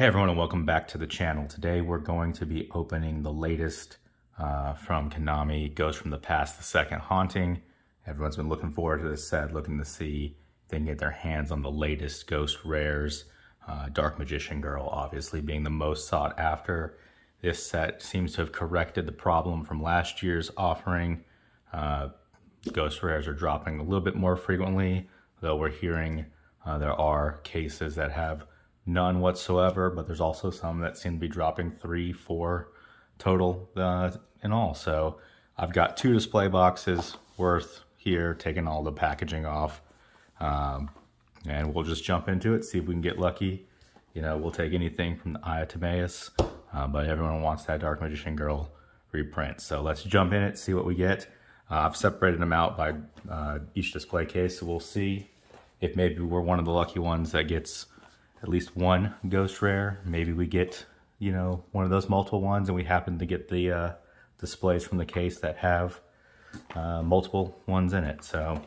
Hey everyone and welcome back to the channel. Today we're going to be opening the latest from Konami, Ghosts from the Past, the Second Haunting. Everyone's been looking forward to this set, looking to see if they can get their hands on the latest Ghost Rares. Dark Magician Girl obviously being the most sought after. This set seems to have corrected the problem from last year's offering. Ghost Rares are dropping a little bit more frequently, though we're hearing there are cases that have none whatsoever, but there's also some that seem to be dropping 3, 4 total in all. So I've got 2 display boxes worth here, taking all the packaging off, and we'll just jump into it, see if we can get lucky. You know, we'll take anything from the Eye of Timaeus, but everyone wants that Dark Magician Girl reprint. So let's jump in it, see what we get. I've separated them out by each display case, so we'll see if maybe we're one of the lucky ones that gets at least one Ghost Rare. Maybe we get, you know, one of those multiple ones and we happen to get the displays from the case that have multiple ones in it. So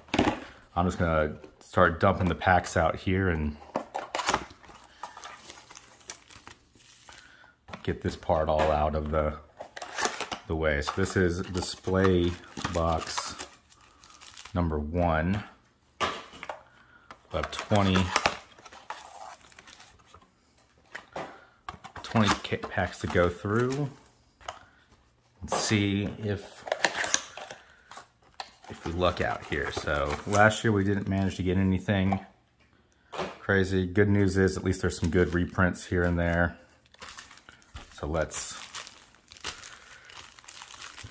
I'm just gonna start dumping the packs out here and get this part all out of the way. So this is display box number 1 of 20 packs to go through and see if we luck out here. So last year we didn't manage to get anything crazy. Good news is at least there's some good reprints here and there. So let's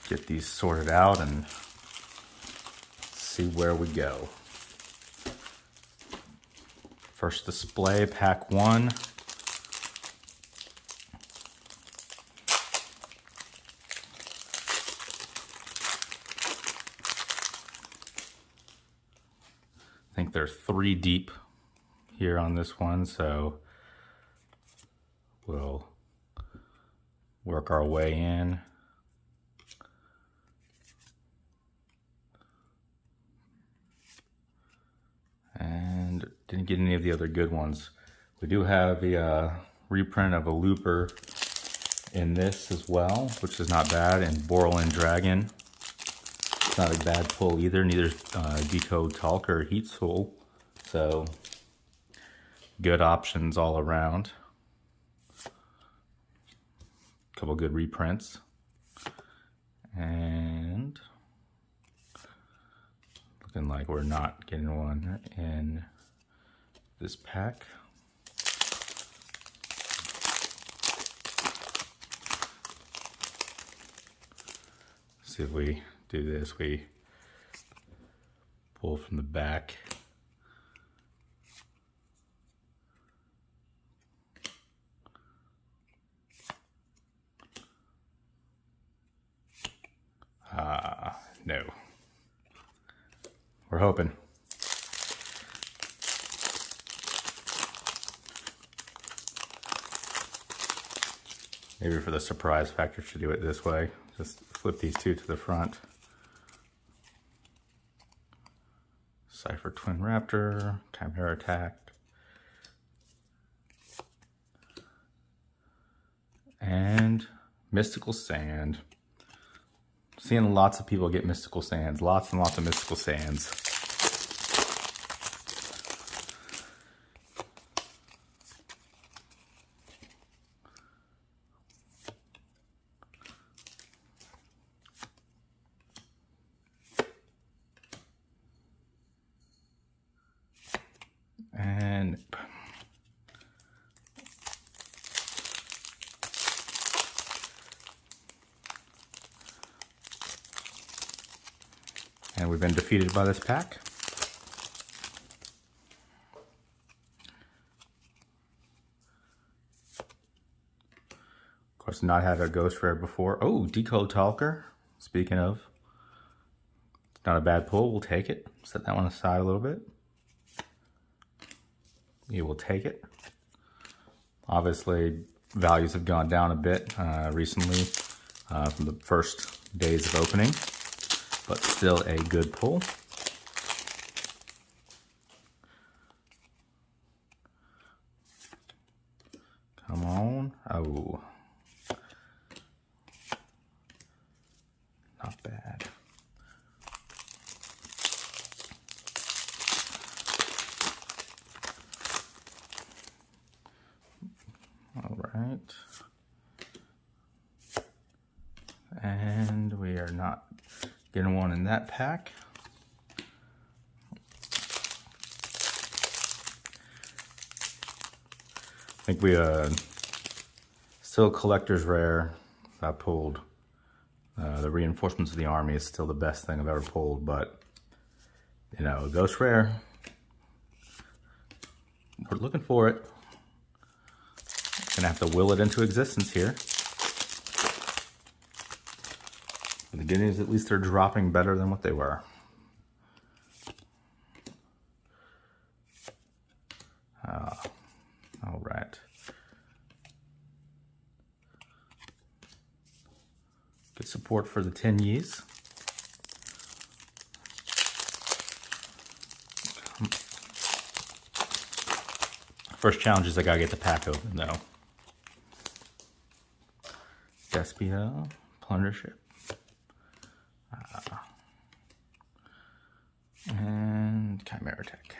get these sorted out and see where we go. First display, pack 1. I think they're 3 deep here on this one, so we'll work our way in. And didn't get any of the other good ones. We do have the reprint of Aluber in this as well, which is not bad, and Boreal Dragon. Not a bad pull either, neither Decode Talker Heatsoul. So good options all around. A couple good reprints. And looking like we're not getting one in this pack. Let's see if we do this. We pull from the back. No. We're hoping. Maybe for the surprise factor, should do it this way. Just flip these 2 to the front. Cypher Twin Raptor, Time Hero Attack, and Mystical Sand. Seeing lots of people get Mystical Sands, lots and lots of Mystical Sands. And we've been defeated by this pack. Of course, not had a Ghost Rare before. Oh, Decode Talker. Speaking of, it's not a bad pull. We'll take it. Set that one aside a little bit. You will take it. Obviously, values have gone down a bit recently from the first days of opening, but still a good pull. Come on. Oh. Not bad. All right. And we are not getting one in that pack. I think we still collector's rare. I pulled the reinforcements of the army is still the best thing I've ever pulled, but you know, ghost rare. We're looking for it. Gonna have to will it into existence here. But the good news, at least they're dropping better than what they were. Alright. Good support for the 10 Yees. First challenge is I gotta get the pack open though. Despia, Plunder Ship. And Time Hero Attack.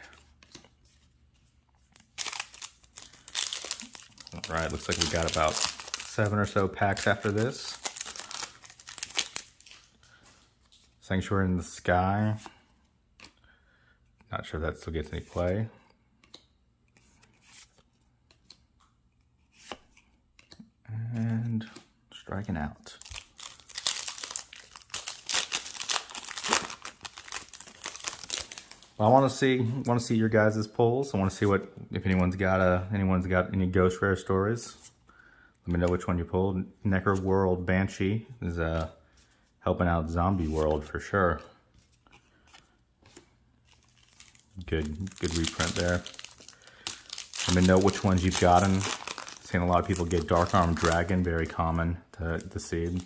All right, looks like we got about 7 or so packs after this. Sanctuary in the Sky. Not sure if that still gets any play. And striking out. I want to see your guys' polls. I want to see what if anyone's got any ghost rare stories. Let me know which one you pulled. Necroworld Banshee is helping out Zombie World for sure. Good reprint there. Let me know which ones you've gotten. I've seen a lot of people get Dark Armed Dragon, very common to see.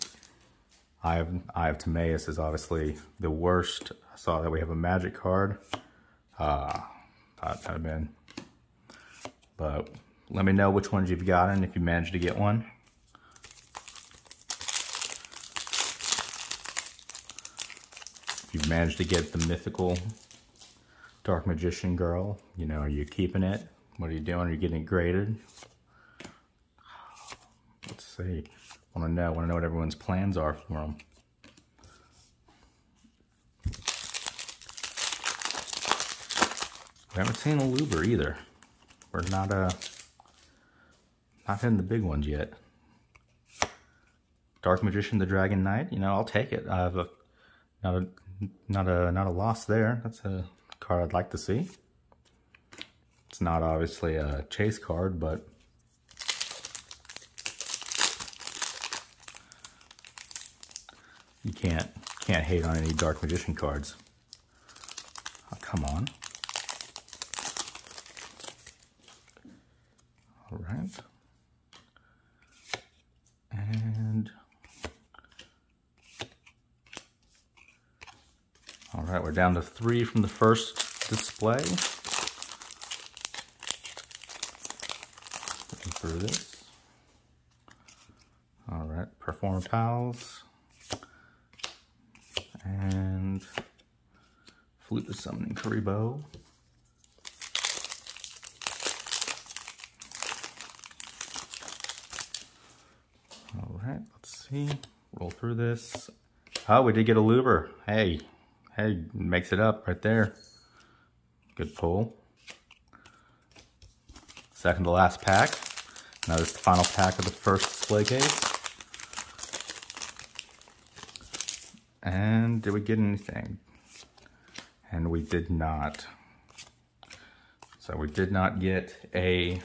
Eye of Timaeus is obviously the worst. I saw that we have a magic card. Thought that'd been. But let me know which ones you've gotten if you managed to get one. If you've managed to get the mythical Dark Magician Girl, you know, are you keeping it? What are you doing? Are you getting it graded? Let's see. I want to know what everyone's plans are for them. We haven't seen Aluber either. We're not hitting the big ones yet. Dark Magician, the Dragon Knight. You know, I'll take it. I have not a loss there. That's a card I'd like to see. It's not obviously a chase card, but. You can't hate on any Dark Magician cards. Oh, come on. All right. And all right, we're down to 3 from the first display. Looking through this. All right, Performer Pals. And Flute of Summoning Karibo. All right, let's see. Roll through this. Oh, we did get a Aluber. Hey, makes it up right there. Good pull. Second to last pack. Now this is the final pack of the first display case. And did we get anything? And we did not. So we did not get a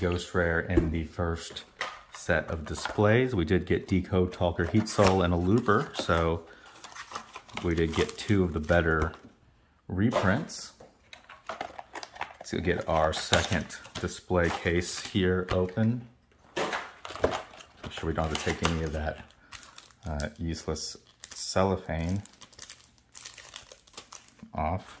ghost rare in the first set of displays. We did get Decode Talker Heatsoul and Aluber, so we did get 2 of the better reprints. Let's go get our second display case here open. Make sure we don't have to take any of that useless cellophane off.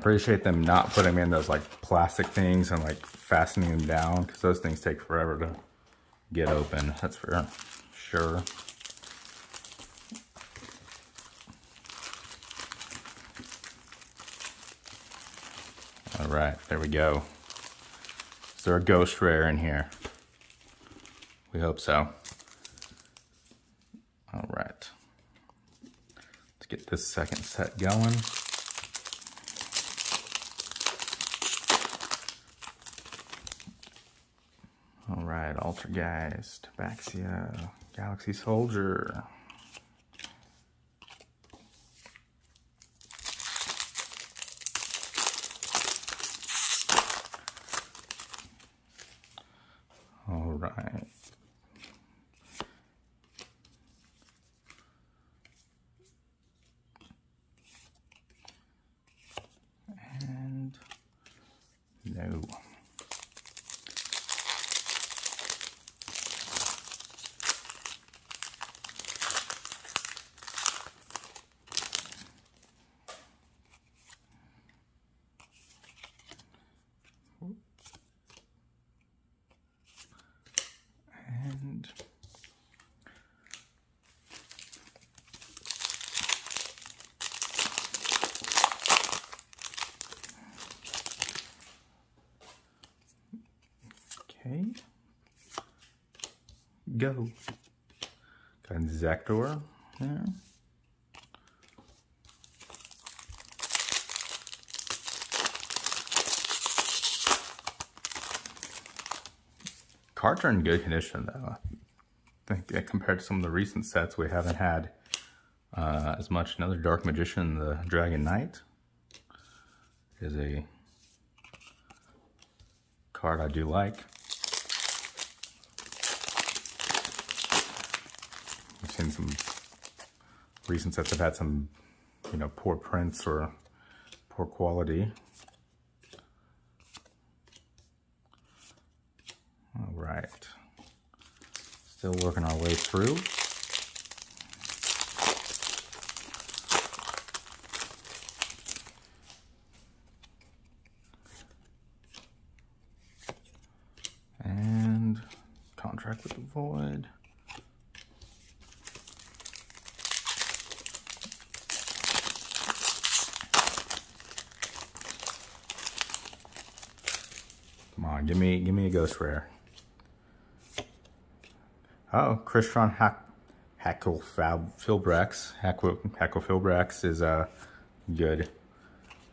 appreciate them not putting in those like plastic things and like fastening them down, because those things take forever to get open. That's for sure. All right, there we go. Is there a ghost rare in here? We hope so. All right, let's get this second set going. All right, Altergeist, Tabaxia, Galaxy Soldier. All right. And no. Okay. Go. Got Zektor there. Cards are in good condition though. I think that compared to some of the recent sets, we haven't had as much. Another Dark Magician, the Dragon Knight, is a card I do like. We've seen some recent sets have had some, you know, poor prints or poor quality. All right. Still working our way through. And Contract with the Void. Give me a ghost rare. Oh, Crystron Halqifibrax. Halqifibrax is good.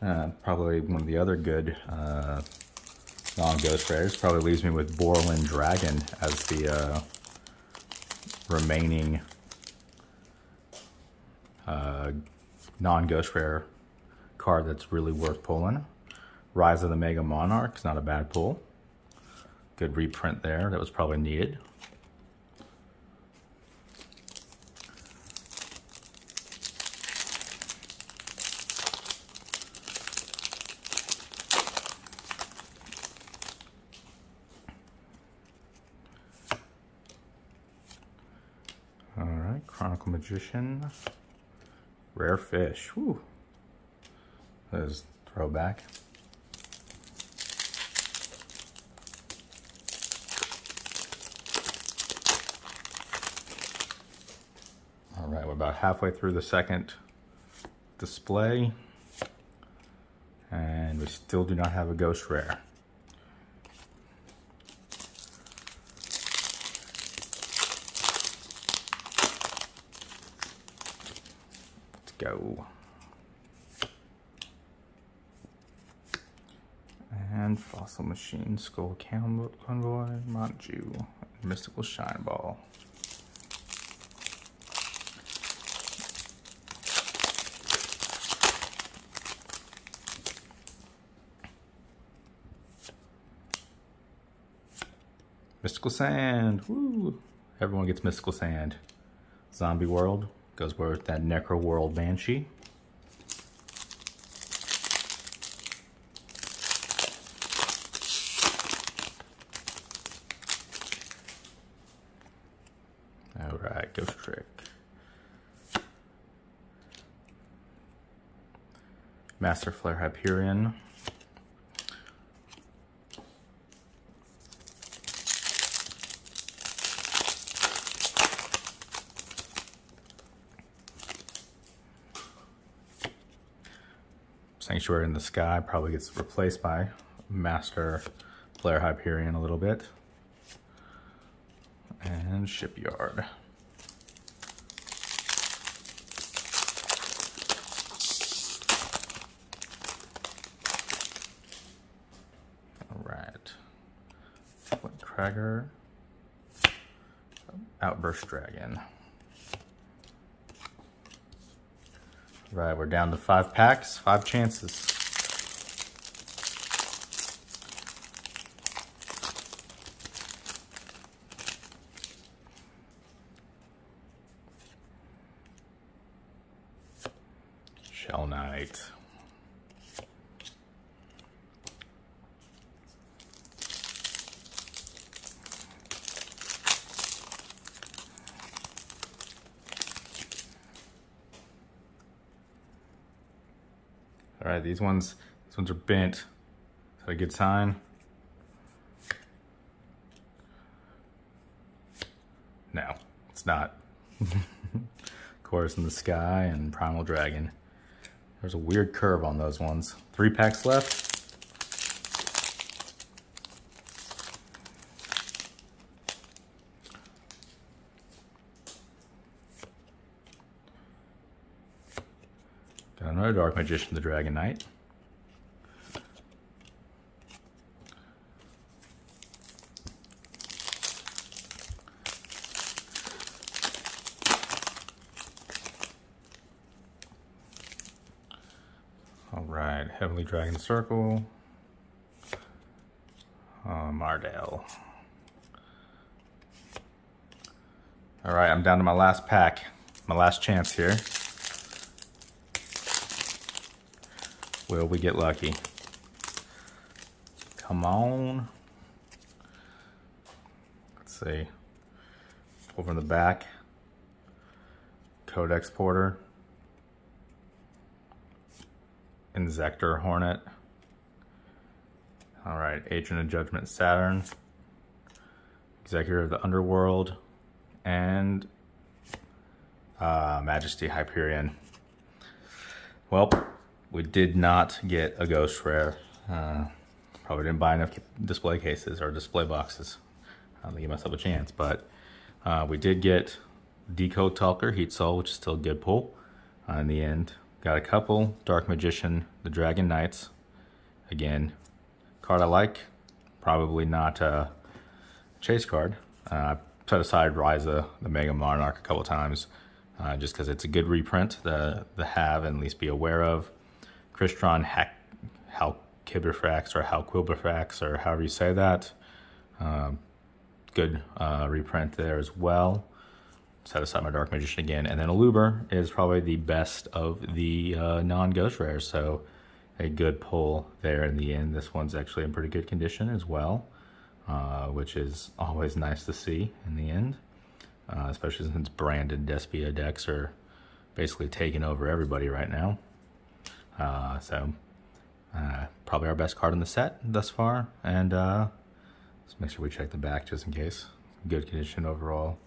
Probably one of the other good non-ghost rares. Probably leaves me with Boreal Dragon as the remaining non-ghost rare card that's really worth pulling. Rise of the Mega Monarch is not a bad pull. Good reprint there, that was probably needed. All right, Chronicle Magician, Rare Fish, whoo. There's throwback. About halfway through the second display, and we still do not have a ghost rare. Let's go. And Fossil Machine, Skull Convoy, Montju, Mystical Shine Ball. Mystical Sand, woo! Everyone gets Mystical Sand. Zombie World goes with that Necroworld Banshee. All right, Ghost Trick. Master Flare Hyperion. Sanctuary in the Sky probably gets replaced by Master Flare Hyperion a little bit. And Shipyard. All right. Flint Cragger. Outburst Dragon. Right, we're down to 5 packs, 5 chances. Shell Knight. All right, these ones are bent. Is that a good sign? No, it's not. Chorus in the Sky and Primal Dragon. There's a weird curve on those ones. 3 packs left. Another Dark Magician, the Dragon Knight. All right, Heavenly Dragon Circle. Mardell. All right, I'm down to my last pack, my last chance here. Will we get lucky? Come on. Let's see. Over in the back. Codex Porter. And Zektor Hornet. All right, Agent of Judgment Saturn. Executor of the Underworld. And Majesty Hyperion. Well, we did not get a Ghost Rare. Probably didn't buy enough display cases or display boxes. I don't think you must have a chance, but we did get Decode Talker Heatsoul, which is still a good pull. In the end, got a couple Dark Magician, the Dragon Knights. Again, card I like, probably not a chase card. I've set aside Rise of the Mega Monarch a couple times just because it's a good reprint, the have and at least be aware of. Crystron Halqibrax or Halqibrax or however you say that. Good reprint there as well. Set aside my Dark Magician again. And then Aluber is probably the best of the non-Ghost Rares, so a good pull there in the end. This one's actually in pretty good condition as well, which is always nice to see in the end, especially since Brand and Despia decks are basically taking over everybody right now. So probably our best card in the set thus far, and let's make sure we check the back just in case. Good condition overall.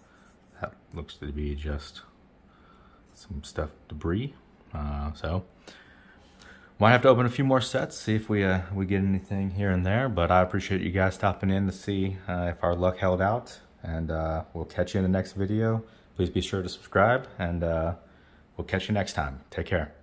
That looks to be just some stuff, debris. So might have to open a few more sets, see if we get anything here and there, but I appreciate you guys stopping in to see if our luck held out, and we'll catch you in the next video. Please be sure to subscribe, and we'll catch you next time. Take care.